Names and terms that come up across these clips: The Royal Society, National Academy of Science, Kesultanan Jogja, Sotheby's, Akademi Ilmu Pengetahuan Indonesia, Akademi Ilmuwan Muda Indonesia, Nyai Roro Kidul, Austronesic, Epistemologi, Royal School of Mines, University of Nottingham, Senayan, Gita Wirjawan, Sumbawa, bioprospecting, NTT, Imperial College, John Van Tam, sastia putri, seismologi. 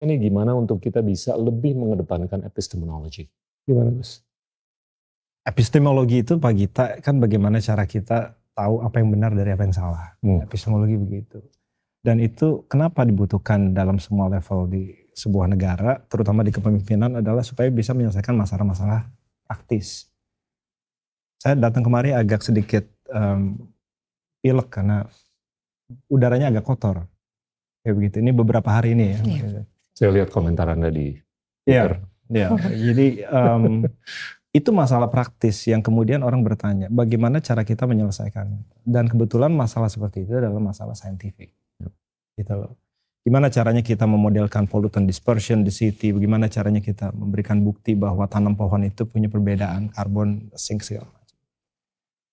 Ini gimana untuk kita bisa lebih mengedepankan epistemologi? Gimana, Gus? Epistemologi itu, Pak Gita, kan bagaimana cara kita tahu apa yang benar dari apa yang salah. Epistemologi begitu. Dan itu kenapa dibutuhkan dalam semua level di sebuah negara, terutama di kepemimpinan, adalah supaya bisa menyelesaikan masalah-masalah praktis. Saya datang kemari agak sedikit pilek karena udaranya agak kotor. Ya begitu, ini beberapa hari ini ya. Yeah. Saya lihat komentar Anda di Twitter. Yeah. Jadi itu masalah praktis yang kemudian orang bertanya bagaimana cara kita menyelesaikannya. Dan kebetulan masalah seperti itu adalah masalah saintifik. Yeah. Gitu loh. Gimana caranya kita memodelkan pollutant dispersion di city, bagaimana caranya kita memberikan bukti bahwa tanam pohon itu punya perbedaan karbon sink segala macam.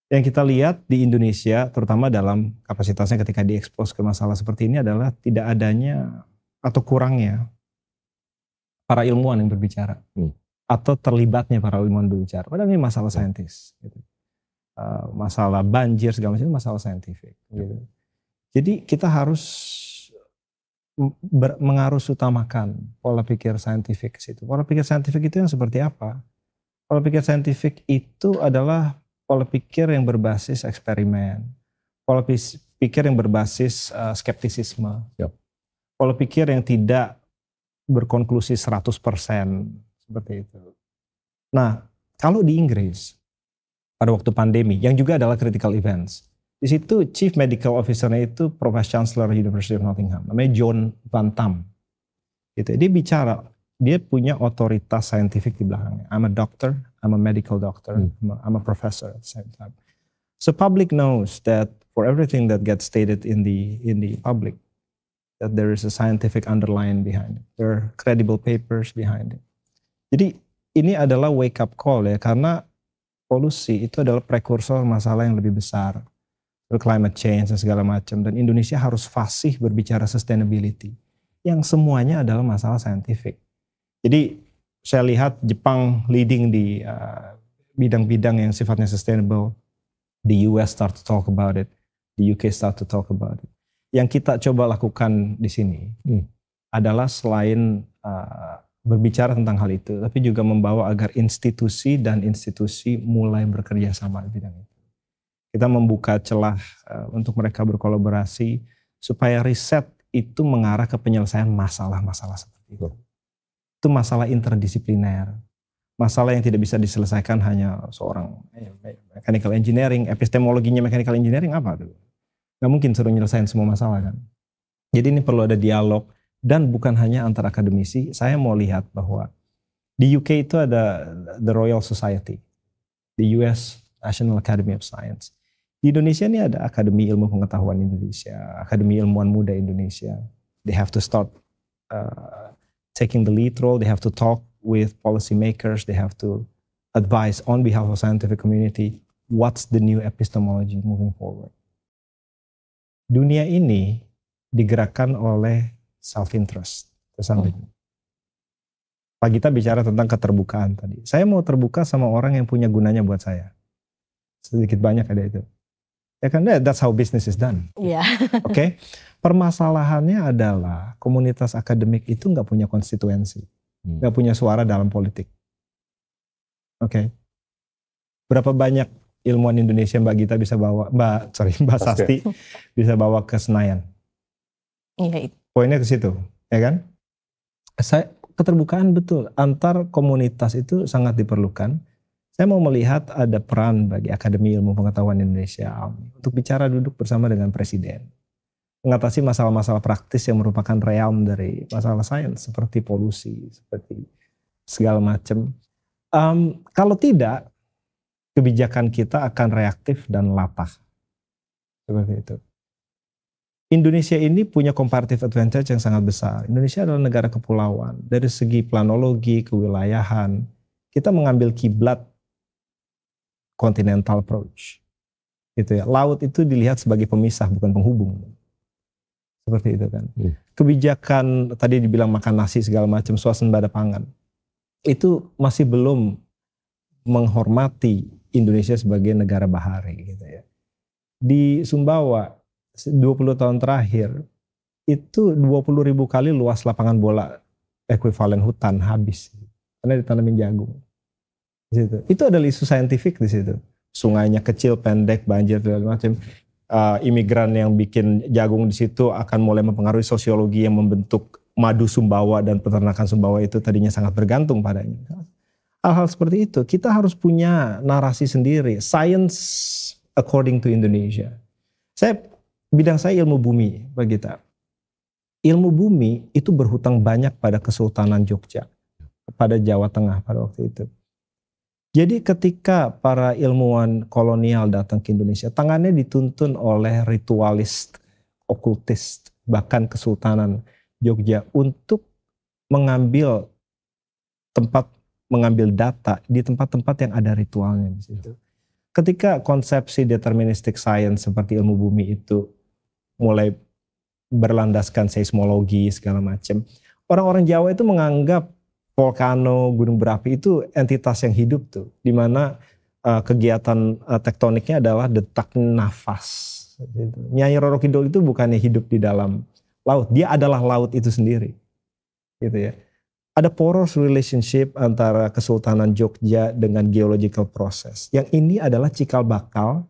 Yang kita lihat di Indonesia, terutama dalam kapasitasnya ketika diekspos ke masalah seperti ini, adalah tidak adanya atau kurangnya para ilmuwan yang berbicara. Atau terlibatnya para ilmuwan berbicara. Padahal ini masalah saintis. Gitu. Masalah banjir segala macam, masalah saintifik. Gitu. Jadi kita harus mengarus utamakan pola pikir saintifik ke situ. Pola pikir saintifik itu yang seperti apa? Pola pikir saintifik itu adalah pola pikir yang berbasis eksperimen, pola pikir yang berbasis skeptisisme, pola pikir yang tidak berkonklusi 100% seperti itu. Nah, kalau di Inggris pada waktu pandemi, yang juga adalah critical events, di situ Chief Medical Officer-nya itu Prof. Chancellor University of Nottingham, namanya John Van Tam. Gitu. Dia bicara, dia punya otoritas saintifik di belakangnya. I'm a doctor. I'm a medical doctor, I'm a professor at the same time. So public knows that for everything that gets stated in the public, that there is a scientific underline behind it. There are credible papers behind it. Jadi ini adalah wake up call ya, karena polusi itu adalah prekursor masalah yang lebih besar. Climate change dan segala macam, dan Indonesia harus fasih berbicara sustainability. Yang semuanya adalah masalah saintifik. Jadi saya lihat Jepang leading di bidang-bidang yang sifatnya sustainable. The US start to talk about it. The UK start to talk about it. Yang kita coba lakukan di sini adalah selain berbicara tentang hal itu, tapi juga membawa agar institusi dan institusi mulai bekerja sama di bidang itu. Kita membuka celah untuk mereka berkolaborasi supaya riset itu mengarah ke penyelesaian masalah-masalah seperti itu. Itu masalah interdisipliner, masalah yang tidak bisa diselesaikan hanya seorang mechanical engineering. Epistemologinya mechanical engineering apa tuh? Gak mungkin suruh nyelesain semua masalah kan. Jadi ini perlu ada dialog dan bukan hanya antar akademisi. Saya mau lihat bahwa di UK itu ada The Royal Society, the US National Academy of Science. Di Indonesia ini ada Akademi Ilmu Pengetahuan Indonesia, Akademi Ilmuwan Muda Indonesia. They have to start taking the lead role, they have to talk with policymakers, they have to advise on behalf of scientific community what's the new epistemology moving forward. Dunia ini digerakkan oleh self-interest. Pak Gita bicara tentang keterbukaan tadi. Saya mau terbuka sama orang yang punya gunanya buat saya. Sedikit banyak ada itu. Ya kan, that's how business is done. Yeah. Oke, permasalahannya adalah komunitas akademik itu nggak punya konstituensi, nggak punya suara dalam politik. Oke, berapa banyak ilmuwan Indonesia Mbak Gita bisa bawa, Mbak Sasti bisa bawa ke Senayan? Yeah. Poinnya ke situ, ya kan? Saya keterbukaan betul antar komunitas itu sangat diperlukan. Saya mau melihat ada peran bagi Akademi Ilmu Pengetahuan Indonesia untuk bicara duduk bersama dengan Presiden. Mengatasi masalah-masalah praktis yang merupakan realm dari masalah sains seperti polusi, seperti segala macam. Kalau tidak, kebijakan kita akan reaktif dan latah. Seperti itu. Indonesia ini punya comparative advantage yang sangat besar. Indonesia adalah negara kepulauan. Dari segi planologi, kewilayahan, kita mengambil kiblat continental approach, gitu ya. Laut itu dilihat sebagai pemisah, bukan penghubung, seperti itu kan. Kebijakan tadi dibilang makan nasi segala macam, swasembada pangan itu masih belum menghormati Indonesia sebagai negara bahari, gitu ya. Di Sumbawa 20 tahun terakhir itu 20.000 kali luas lapangan bola ekuivalen hutan habis karena ditanamin jagung. Di situ. Itu adalah isu saintifik di situ. Sungainya kecil, pendek, banjir dan macam. Imigran yang bikin jagung di situ akan mulai mempengaruhi sosiologi yang membentuk madu Sumbawa dan peternakan Sumbawa itu tadinya sangat bergantung padanya. Hal-hal seperti itu, kita harus punya narasi sendiri. Science according to Indonesia. Bidang saya ilmu bumi, Pak Gita. Ilmu bumi itu berhutang banyak pada Kesultanan Jogja, pada Jawa Tengah pada waktu itu. Jadi ketika para ilmuwan kolonial datang ke Indonesia, tangannya dituntun oleh ritualis, okultis, bahkan Kesultanan Jogja untuk mengambil tempat, mengambil data di tempat-tempat yang ada ritualnya di situ. Ketika konsepsi deterministic science seperti ilmu bumi itu mulai berlandaskan seismologi segala macam, orang-orang Jawa itu menganggap volcano, gunung berapi itu entitas yang hidup tuh, dimana kegiatan tektoniknya adalah detak nafas. Nyai Roro Kidul itu bukannya hidup di dalam laut, dia adalah laut itu sendiri, gitu ya. Ada porous relationship antara Kesultanan Jogja dengan geological process. Yang ini adalah cikal bakal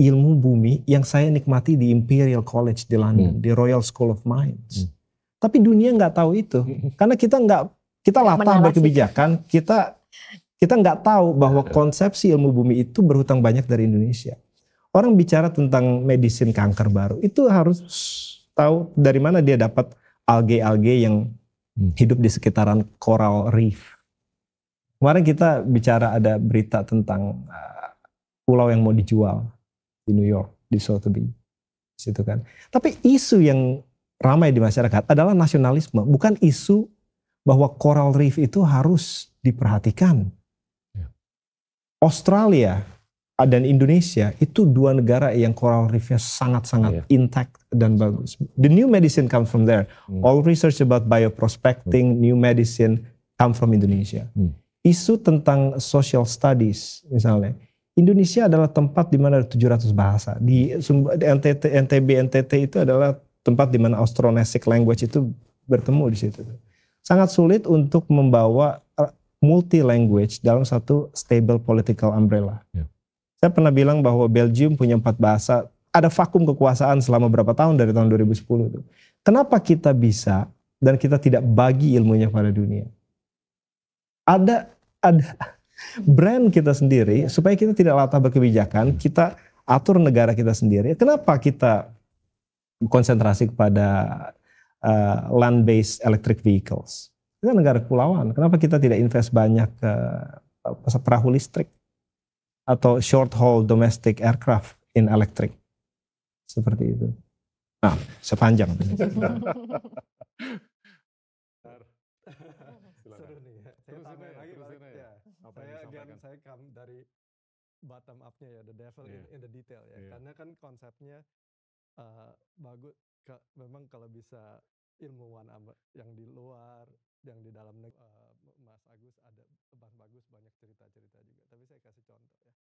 ilmu bumi yang saya nikmati di Imperial College di London, di Royal School of Mines. Tapi dunia nggak tahu itu, karena kita latah berkebijakan, kita nggak tahu bahwa konsepsi ilmu bumi itu berhutang banyak dari Indonesia. Orang bicara tentang medisin kanker baru, itu harus tahu dari mana dia dapat algae-algae yang hidup di sekitaran coral reef. Kemarin kita bicara ada berita tentang pulau yang mau dijual di New York, di Sotheby's, situ kan. Tapi isu yang ramai di masyarakat adalah nasionalisme, bukan isu bahwa coral reef itu harus diperhatikan. Ya. Australia dan Indonesia itu dua negara yang coral reefnya sangat-sangat intact dan bagus. The new medicine comes from there. All research about bioprospecting, new medicine come from Indonesia. Isu tentang social studies misalnya. Indonesia adalah tempat di mana ada 700 bahasa. Di NTT itu adalah tempat di mana Austronesic language itu bertemu di situ. Sangat sulit untuk membawa multi-language dalam satu stable political umbrella. Yeah. Saya pernah bilang bahwa Belgium punya 4 bahasa, ada vakum kekuasaan selama berapa tahun dari tahun 2010 itu. Kenapa kita bisa dan kita tidak bagi ilmunya pada dunia? Ada brand kita sendiri supaya kita tidak latah berkebijakan, kita atur negara kita sendiri. Kenapa kita konsentrasi kepada land-based electric vehicles? Kita negara kepulauan, kenapa kita tidak invest banyak ke perahu listrik atau short haul domestic aircraft in electric seperti itu? Nah, sepanjang. Saya come dari bottom up-nya ya, the devil in the detail ya, karena kan konsepnya bagus. Memang kalau bisa ilmuwan yang di luar, yang di dalam Mas Agus ada bagus banyak cerita-cerita juga. Tapi saya kasih contoh ya.